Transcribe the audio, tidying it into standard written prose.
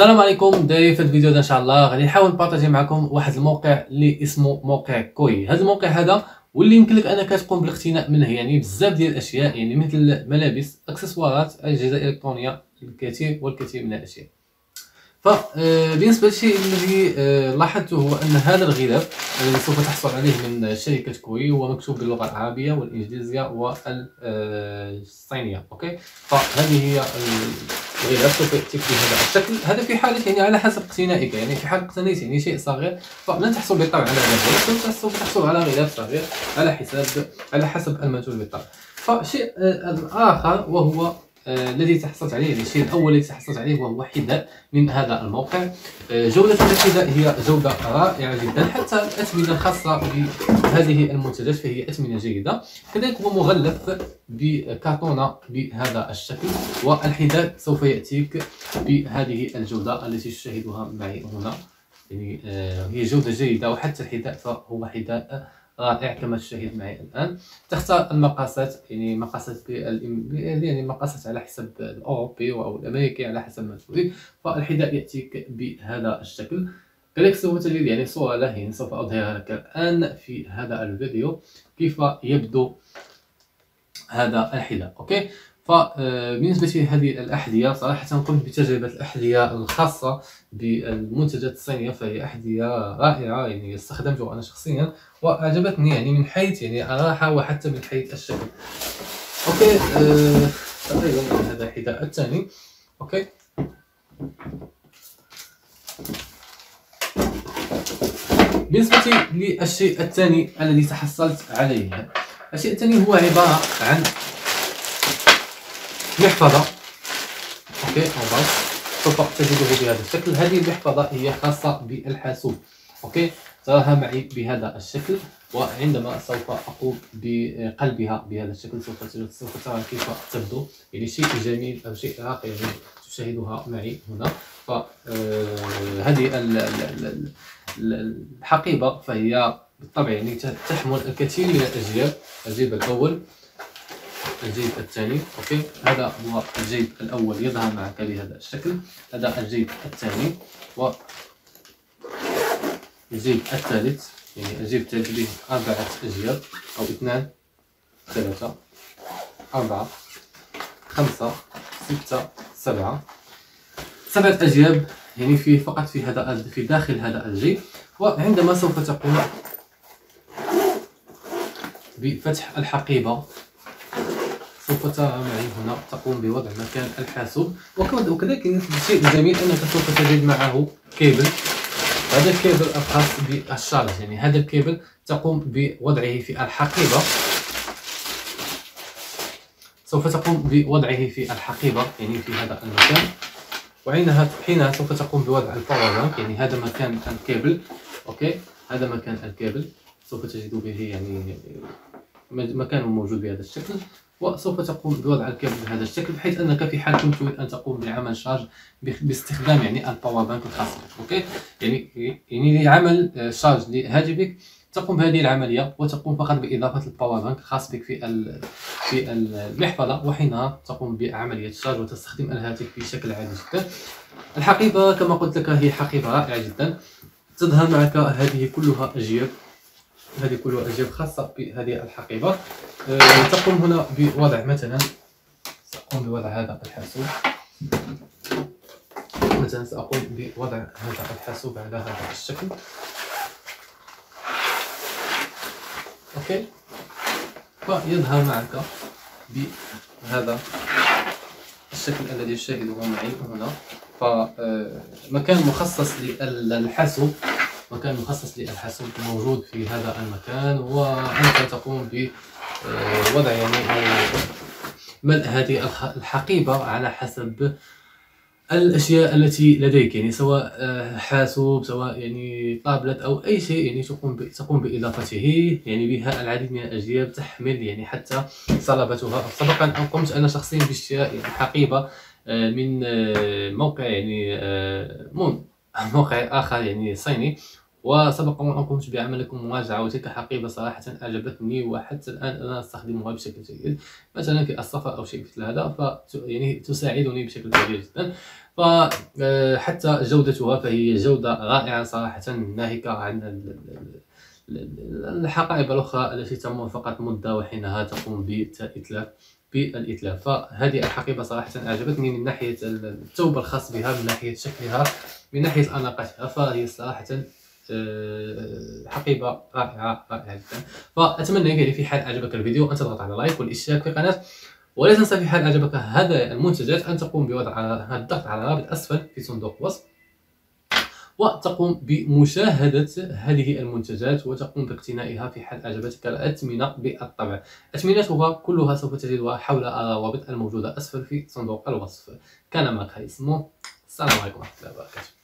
السلام عليكم. داير في الفيديو ده ان شاء الله غادي نحاول نبارطاجي معكم واحد الموقع اللي اسمه موقع كوي. هذا الموقع هذا واللي يمكن لك انك تقوم بالاقتناء منه، يعني بزاف ديال الاشياء، يعني مثل ملابس، اكسسوارات، اجهزه الكترونيه، الكثير والكثير من الاشياء. فبالنسبه للشيء الذي لاحظته هو ان هذا الغلاف الذي سوف تحصل عليه من شركه كوي هو مكتوب باللغه العربيه والانجليزيه والصينيه. اوكي، فهذه هي الغلاف سوف ياتيك بهذا الشكل. هذا في حاله يعني على حسب اقتنائك، يعني في حال اقتنيت يعني شيء صغير فلن تحصل بالطبع على غلاف، سوف تحصل على غلاف صغير على حسب المنتوج بالطبع. فشيء اخر وهو الذي تحصلت عليه، الشيء الاول الذي تحصلت عليه وهو حذاء من هذا الموقع. جوده الحذاء هي جوده رائعه جدا، حتى الاثمنه الخاصه بهذه المنتجات فهي اثمنه جيده. كذلك هو مغلف بكرتونه بهذا الشكل، والحذاء سوف ياتيك بهذه الجوده التي تشاهدها معي هنا، يعني هي جوده جيده. وحتى الحذاء فهو حذاء رائع كما تشاهد معي الان. تختار المقاسات، يعني مقاسات على حسب الاوروبي او الامريكي على حسب ما تريد. فالحذاء ياتيك بهذا الشكل. كذلك سوف تجد يعني صوره له، يعني سوف اظهرها لك الان في هذا الفيديو كيف يبدو هذا الحذاء. اوكي، فبالنسبه لهذه الاحذيه صراحه قمت بتجربه الاحذيه الخاصه بالمنتجات الصينيه، فهي احذيه رائعه، يعني استخدمتها انا شخصيا واعجبتني، يعني من حيث يعني الراحه وحتى من حيث الشكل. اوكي، تقريبا هذا الحذاء الثاني. اوكي، بالنسبه للشيء الثاني الذي تحصلت عليه، الشيء الثاني هو عباره عن محفظة. اوكي، او سوف تجده بهذا الشكل. هذه المحفظة هي خاصة بالحاسوب. اوكي، تراها معي بهذا الشكل، وعندما سوف اقوم بقلبها بهذا الشكل سوف ترى كيف تبدو، يعني شيء جميل او شيء راقي يعني تشاهدها معي هنا. فهذه الحقيبة فهي بالطبع يعني تحمل الكثير من الاجيال، الجيب الاول، الجيب الثاني. اوكي، هذا هو الجيب الاول يظهر معك بهذا الشكل، هذا الجيب الثاني والجيب الثالث، يعني الجيب الثالث به اربعه اجيال او اثنان، ثلاثه، اربعه، خمسه، سته، سبعه اجيال، يعني فقط في داخل هذا الجيب. وعندما سوف تقوم بفتح الحقيبه سوف ترى معي هنا تقوم بوضع مكان الحاسوب. وكذلك الشيء الجميل انك سوف تجد معه كيبل، هذا الكيبل الخاص بالشارج، يعني هذا الكيبل تقوم بوضعه في الحقيبه، سوف تقوم بوضعه في الحقيبه يعني في هذا المكان، وحينها سوف تقوم بوضع الباور بانك، يعني هذا مكان الكيبل. اوكي، هذا مكان الكيبل سوف تجد به، يعني مكانه موجود بهذا الشكل، وسوف تقوم بوضع الكابل بهذا الشكل، بحيث انك في حال كنت تريد ان تقوم بعمل شارج باستخدام يعني الباور بانك الخاص بك. اوكي، يعني لعمل شارج لهاتفك تقوم بهذه العمليه، وتقوم فقط باضافه الباور بانك الخاص بك في المحفظه، وحينها تقوم بعمليه الشارج وتستخدم الهاتف بشكل عادي جدا. الحقيبه كما قلت لك هي حقيبه رائعه جدا، تظهر معك هذه كلها أجيب خاصة بهذه الحقيبة. تقوم هنا بوضع، مثلا سأقوم بوضع هذا الحاسوب، مثلا سأقوم بوضع هذا الحاسوب على هذا الشكل. اوكي، فيظهر معك بهذا الشكل الذي تشاهده معي هنا. فمكان مخصص للحاسوب، مكان مخصص للحاسوب موجود في هذا المكان، وأنت تقوم بوضع يعني ملء هذه الحقيبة على حسب الأشياء التي لديك، يعني سواء حاسوب، سواء يعني طابلت أو أي شيء، يعني تقوم بإضافته. يعني بها العديد من الأجيال، تحمل يعني حتى صلبتها. سبقا قمت أنا شخصيا باشتراء يعني حقيبة من موقع يعني موقع آخر يعني صيني، وسبق وان قمت بعملكم مراجعه وتلك حقيبه صراحه اعجبتني، وحتى الان انا استخدمها بشكل جيد مثلا في السفر او شيء مثل هذا، ف يعني تساعدني بشكل كبير جدا. فحتى جودتها فهي جوده رائعه صراحه، ناهيك عن الحقائب الاخرى التي تمر فقط مده وحينها تقوم بالاتلاف. فهذه الحقيبه صراحه اعجبتني من ناحيه الثوب الخاص بها، من ناحيه شكلها، من ناحيه اناقتها، فهي صراحه حقيبه رائعه رائعه جدا. فاتمنى يعني في حال اعجبك الفيديو ان تضغط على لايك والاشتراك في القناه، ولا تنسى في حال اعجبك هذا المنتجات ان تقوم بوضع الضغط على رابط اسفل في صندوق الوصف، وتقوم بمشاهدة هذه المنتجات وتقوم باقتنائها في حال أعجبتك الأثمنة بالطبع. أثمنتها كلها سوف تجدها حول الروابط الموجودة أسفل في صندوق الوصف. كان معك سمو، السلام عليكم ورحمة الله وبركاته.